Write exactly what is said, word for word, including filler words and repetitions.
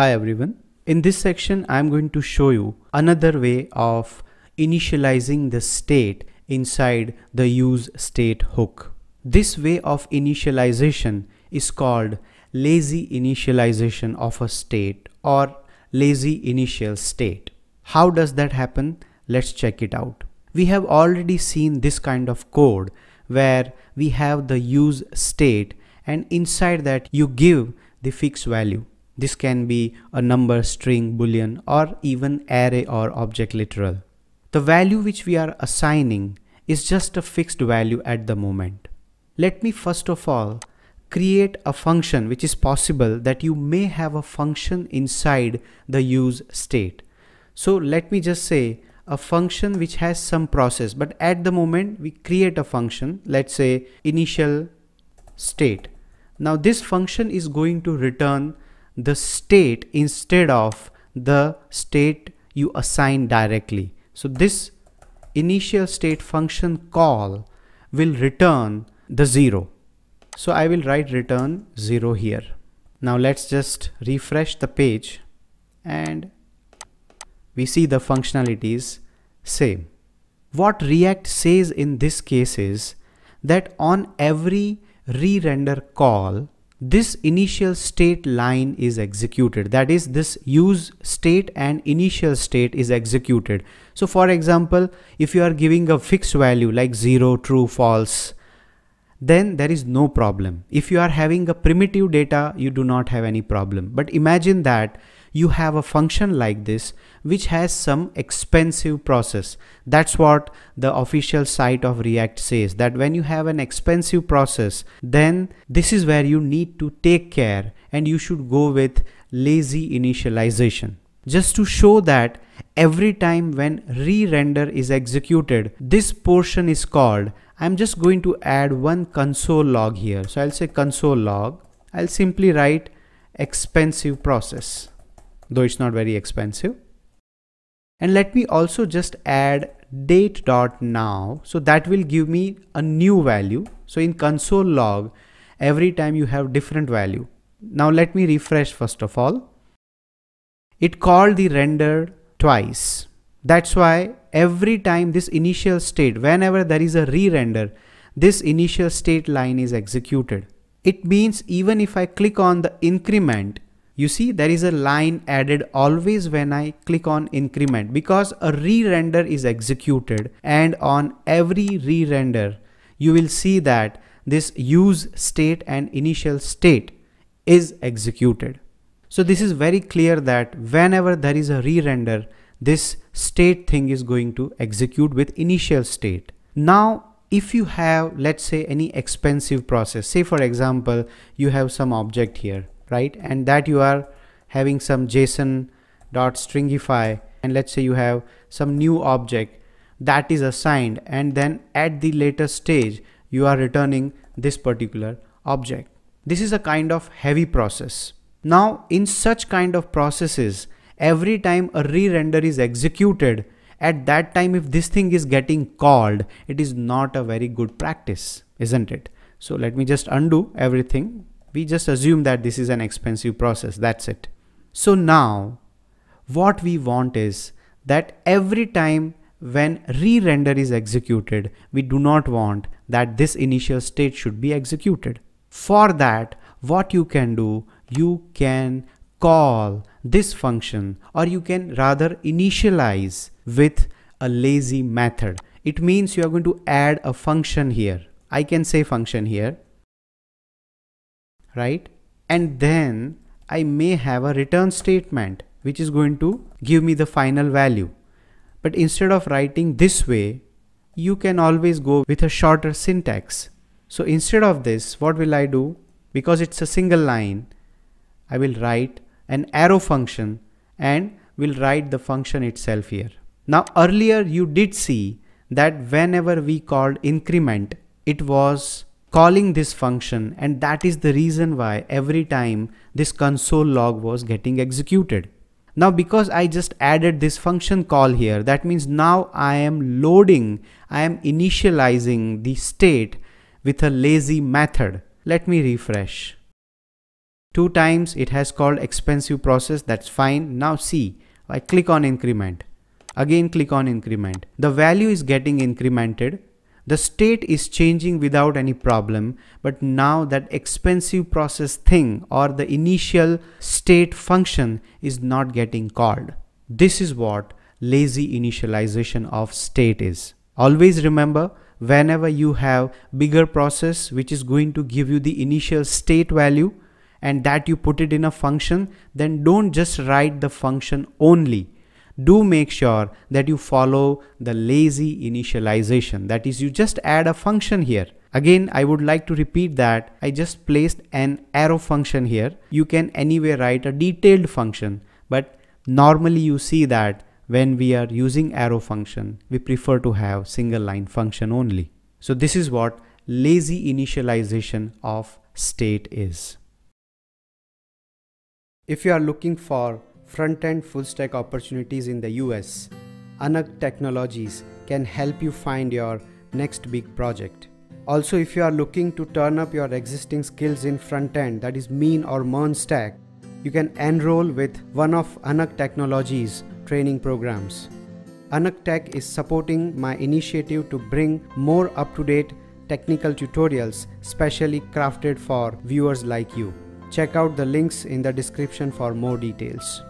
Hi everyone. In this section, I'm going to show you another way of initializing the state inside the useState hook. This way of initialization is called lazy initialization of a state or lazy initial state. How does that happen? Let's check it out. We have already seen this kind of code where we have the useState and inside that you give the fixed value. This can be a number, string, boolean, or even array or object literal. The value which we are assigning is just a fixed value at the moment. Let me first of all create a function, which is possible that you may have a function inside the useState. So let me just say a function which has some process, but at the moment we create a function, let's say initial state. Now this function is going to return the state instead of the state you assign directly. So this initial state function call will return the zero. So I will write return zero here. Now let's just refresh the page and we see the functionality is same. What React says in this case is that on every re-render call, this initial state line is executed. That is, this use state and initial state is executed. So for example, if you are giving a fixed value like zero, true, false, then there is no problem. If you are having a primitive data, you do not have any problem. But imagine that you have a function like this, which has some expensive process. That's what the official site of React says, that when you have an expensive process, then this is where you need to take care and you should go with lazy initialization. Just to show that every time when re-render is executed, this portion is called, I'm just going to add one console log here. So I'll say console log. I'll simply write expensive process, though it's not very expensive. And let me also just add date.now. So that will give me a new value. So in console log, every time you have different value. Now let me refresh first of all. It called the render twice. That's why every time this initial state, whenever there is a re-render, this initial state line is executed. It means even if I click on the increment, you see, there is a line added always when I click on increment, because a re-render is executed, and on every re-render, you will see that this use state and initial state is executed. So this is very clear that whenever there is a re-render, this state thing is going to execute with initial state. Now, if you have, let's say, any expensive process, say for example, you have some object here, right? And that you are having some JSON.stringify, and let's say you have some new object that is assigned, and then at the later stage you are returning this particular object. This is a kind of heavy process. Now in such kind of processes, every time a re-render is executed, at that time if this thing is getting called, it is not a very good practice, isn't it? So let me just undo everything. We just assume that this is an expensive process, that's it. So now what we want is that every time when re-render is executed, we do not want that this initial state should be executed. For that, what you can do, you can call this function, or you can rather initialize with a lazy method. It means you are going to add a function here. I can say function here, right? And then I may have a return statement which is going to give me the final value. But instead of writing this way, you can always go with a shorter syntax. So instead of this, what will I do? Because it's a single line, I will write an arrow function and will write the function itself here. Now earlier you did see that whenever we called increment, it was calling this function, and that is the reason why every time this console log was getting executed. Now because I just added this function call here, that means now I am loading, I am initializing the state with a lazy method. Let me refresh. Two times it has called expensive process, that's fine. Now see, I click on increment. Again click on increment. The value is getting incremented. The state is changing without any problem, but now that expensive process thing or the initial state function is not getting called. This is what lazy initialization of state is. Always remember, whenever you have bigger process which is going to give you the initial state value and that you put it in a function, then don't just write the function only. Do make sure that you follow the lazy initialization. That is, you just add a function here. Again, I would like to repeat that I just placed an arrow function here. You can anyway write a detailed function, but normally you see that when we are using arrow function, we prefer to have single line function only. So this is what lazy initialization of state is. If you are looking for front-end full-stack opportunities in the U S, Anagh Technologies can help you find your next big project. Also, if you are looking to turn up your existing skills in front-end, that is MEAN or MERN stack, you can enroll with one of Anagh Technologies training programs. Anagh Tech is supporting my initiative to bring more up-to-date technical tutorials specially crafted for viewers like you. Check out the links in the description for more details.